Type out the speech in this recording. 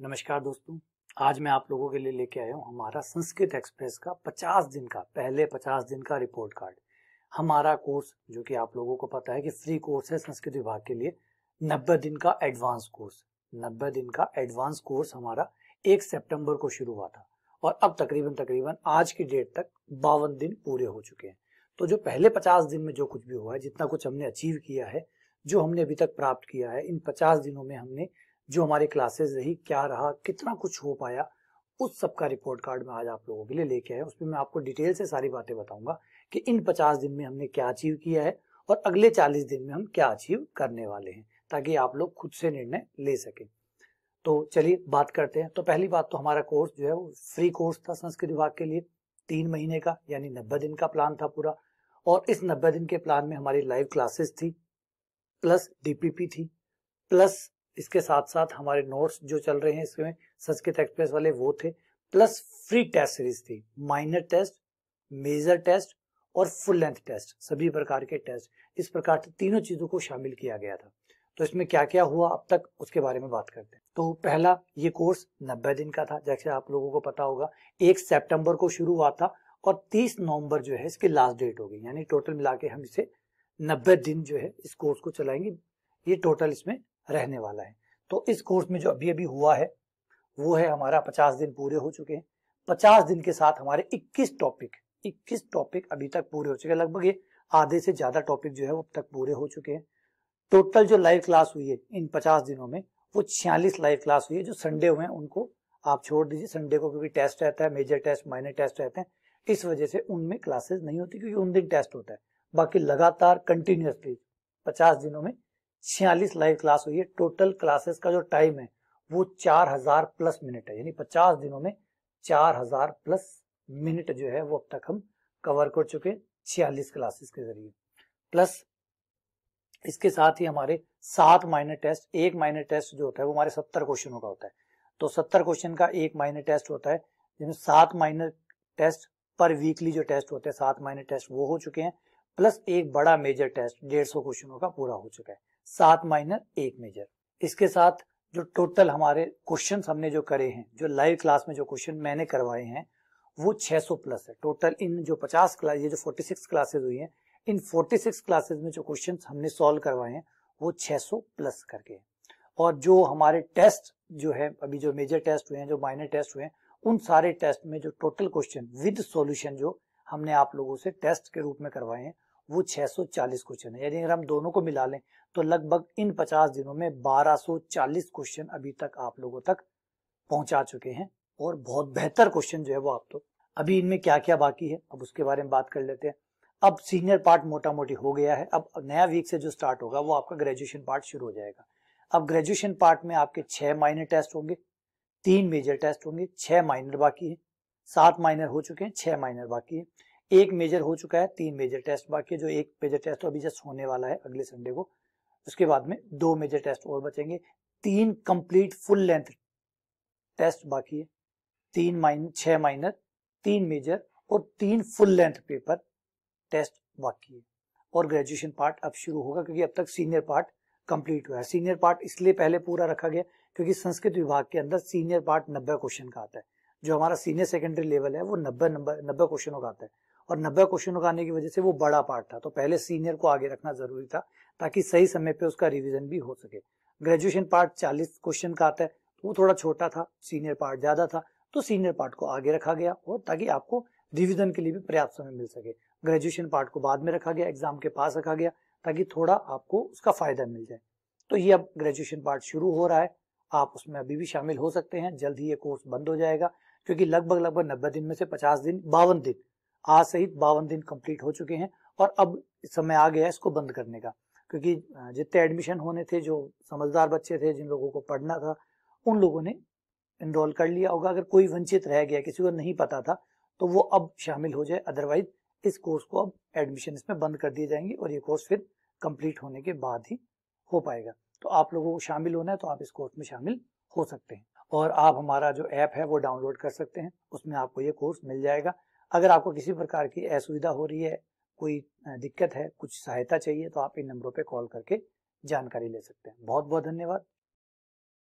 नमस्कार दोस्तों, आज मैं आप लोगों के लिए लेके आया हूँ हमारा संस्कृत एक्सप्रेस का 50 दिन का पहले 50 दिन का रिपोर्ट कार्ड। हमारा कोर्स जो कि आप लोगों को पता है कि फ्री कोर्स है संस्कृत विभाग के लिए, 90 दिन का एडवांस कोर्स। 90 दिन का एडवांस कोर्स हमारा 1 सितंबर को शुरू हुआ था और अब तकरीबन आज की डेट तक 52 दिन पूरे हो चुके हैं। तो जो पहले 50 दिन में जो कुछ भी हुआ है, जितना कुछ हमने अचीव किया है, जो हमने अभी तक प्राप्त किया है, इन 50 दिनों में हमने जो हमारी क्लासेस रही, क्या रहा, कितना कुछ हो पाया, उस सब का रिपोर्ट कार्ड में आज आप लोगों के लिए लेके आया। उसमें मैं आपको डिटेल से सारी बातें बताऊंगा कि इन 50 दिन में हमने क्या अचीव किया है और अगले 40 दिन में हम क्या अचीव करने वाले हैं, ताकि आप लोग खुद से निर्णय ले सकें। तो चलिए बात करते हैं। तो पहली बात तो हमारा कोर्स जो है वो फ्री कोर्स था संस्कृत विभाग के लिए, 3 महीने का यानी 90 दिन का प्लान था पूरा। और इस 90 दिन के प्लान में हमारी लाइव क्लासेस थी, प्लस DPP थी, प्लस इसके साथ साथ हमारे नोट्स जो चल रहे हैं इसमें संस्कृत एक्सप्रेस वाले वो थे, प्लस फ्री टेस्ट सीरीज थी, माइनर टेस्ट, मेजर टेस्ट और फुल लेंथ टेस्ट, सभी प्रकार के टेस्ट। इस प्रकार से तीनों चीजों को शामिल किया गया था। तो इसमें क्या क्या हुआ अब तक, उसके बारे में बात करते हैं। तो पहला ये कोर्स 90 दिन का था, जैसे आप लोगों को पता होगा 1 सितंबर को शुरू हुआ था और 30 नवंबर जो है इसकी लास्ट डेट होगी। यानी टोटल मिला के हम इसे 90 दिन जो है इस कोर्स को चलाएंगे, ये टोटल इसमें रहने वाला है। तो इस कोर्स में जो अभी हुआ है वो है हमारा 50 दिन पूरे हो चुके हैं। 50 दिन के साथ हमारे 21 टॉपिक अभी तक पूरे हो चुके हैं। लगभग ये आधे से ज्यादा टॉपिक जो है वो अब तक पूरे हो चुके हैं। टोटल जो लाइव क्लास हुई है इन 50 दिनों में वो 46 लाइव क्लास हुई है। जो संडे हुए हैं उनको आप छोड़ दीजिए, संडे को क्योंकि टेस्ट रहता है, मेजर टेस्ट, माइनर टेस्ट रहते हैं, इस वजह से उनमें क्लासेस नहीं होती क्योंकि उन दिन टेस्ट होता है। बाकी लगातार कंटिन्यूसली 50 दिनों में 46 लाइव क्लास हुई है। टोटल क्लासेस का जो टाइम है वो 4000 प्लस मिनट है, यानी 50 दिनों में 4000 प्लस मिनट जो है वो अब तक हम कवर कर चुके 46 क्लासेस के जरिए। प्लस इसके साथ ही हमारे 7 माइनर टेस्ट, एक माइनर टेस्ट जो होता है वो हमारे 70 क्वेश्चनों का होता है। तो 70 क्वेश्चन का एक माइनर टेस्ट होता है, जिसमें 7 माइनर टेस्ट पर वीकली जो टेस्ट होते हैं 7 माइनर टेस्ट वो हो चुके हैं, प्लस एक बड़ा मेजर टेस्ट 150 क्वेश्चनों का पूरा हो चुका है, 7 माइनर 1 मेजर। इसके साथ जो टोटल हमारे क्वेश्चन हमने जो करे हैं, जो लाइव क्लास में जो क्वेश्चन मैंने करवाए हैं वो 600 प्लस है टोटल। इन जो 50 क्लास, ये जो 46 क्लासेज हुई हैं, इन 46 क्लासेज में जो क्वेश्चन हमने सॉल्व करवाए हैं वो 600 प्लस करके हैं। और जो हमारे टेस्ट जो है अभी, जो मेजर टेस्ट हुए हैं, जो माइनर टेस्ट हुए हैं, उन सारे टेस्ट में जो टोटल क्वेश्चन विद सॉल्यूशन जो हमने आप लोगों से टेस्ट के रूप में करवाए हैं वो 640 क्वेश्चन है। यानी अगर हम दोनों को मिला लें तो लगभग इन 50 दिनों में 1240 क्वेश्चन अभी तक आप लोगों तक पहुंचा चुके हैं और बहुत बेहतर क्वेश्चन जो है वो आप तो अभी इनमें क्या क्या बाकी है अब उसके बारे में बात कर लेते हैं। अब सीनियर पार्ट मोटा मोटी हो गया है। अब नया वीक से जो स्टार्ट होगा वो आपका ग्रेजुएशन पार्ट शुरू हो जाएगा। अब ग्रेजुएशन पार्ट में आपके 6 माइनर टेस्ट होंगे, 3 मेजर टेस्ट होंगे, 6 माइनर बाकी है, 7 माइनर हो चुके हैं, 6 माइनर बाकी है, 1 मेजर हो चुका है, 3 मेजर टेस्ट बाकी है। जो 1 मेजर टेस्ट तो अभी जस्ट होने वाला है अगले संडे को, उसके बाद में 2 मेजर टेस्ट और बचेंगे, 3 कंप्लीट फुल लेंथ टेस्ट बाकी है, 6 माइनर, 3 मेजर और 3 फुल लेंथ पेपर टेस्ट बाकी है। और ग्रेजुएशन पार्ट अब शुरू होगा क्योंकि अब तक सीनियर पार्ट कंप्लीट हुआ है। सीनियर पार्ट इसलिए पहले पूरा रखा गया क्योंकि संस्कृत विभाग के अंदर सीनियर पार्ट 90 क्वेश्चन का आता है। जो हमारा सीनियर सेकेंडरी लेवल है वो 90 क्वेश्चनों का आता है और 90 क्वेश्चनों का आने की वजह से वो बड़ा पार्ट था। तो पहले सीनियर को आगे रखना जरूरी था ताकि सही समय पे उसका रिवीजन भी हो सके। ग्रेजुएशन पार्ट 40 क्वेश्चन का आता है, तो वो थोड़ा छोटा था, सीनियर पार्ट ज्यादा था, तो सीनियर पार्ट को आगे रखा गया और ताकि आपको रिवीजन के लिए भी पर्याप्त समय मिल सके। ग्रेजुएशन पार्ट को बाद में रखा गया, एग्जाम के पास रखा गया ताकि थोड़ा आपको उसका फायदा मिल जाए। तो ये अब ग्रेजुएशन पार्ट शुरू हो रहा है, आप उसमें अभी भी शामिल हो सकते हैं। जल्द ही ये कोर्स बंद हो जाएगा क्योंकि लगभग 90 दिन में से 50 दिन, 52 दिन, आज सहित 52 दिन कंप्लीट हो चुके हैं और अब समय आ गया है इसको बंद करने का। क्योंकि जितने एडमिशन होने थे, जो समझदार बच्चे थे, जिन लोगों को पढ़ना था, उन लोगों ने एनरोल कर लिया होगा। अगर कोई वंचित रह गया, किसी को नहीं पता था, तो वो अब शामिल हो जाए, अदरवाइज इस कोर्स को अब एडमिशन इसमें बंद कर दिए जाएंगे और ये कोर्स फिर कंप्लीट होने के बाद ही हो पाएगा। तो आप लोगों को शामिल होना है तो आप इस कोर्स में शामिल हो सकते हैं। और आप हमारा जो ऐप है वो डाउनलोड कर सकते हैं, उसमें आपको ये कोर्स मिल जाएगा। अगर आपको किसी प्रकार की असुविधा हो रही है, कोई दिक्कत है, कुछ सहायता चाहिए, तो आप इन नंबरों पर कॉल करके जानकारी ले सकते हैं। बहुत बहुत धन्यवाद।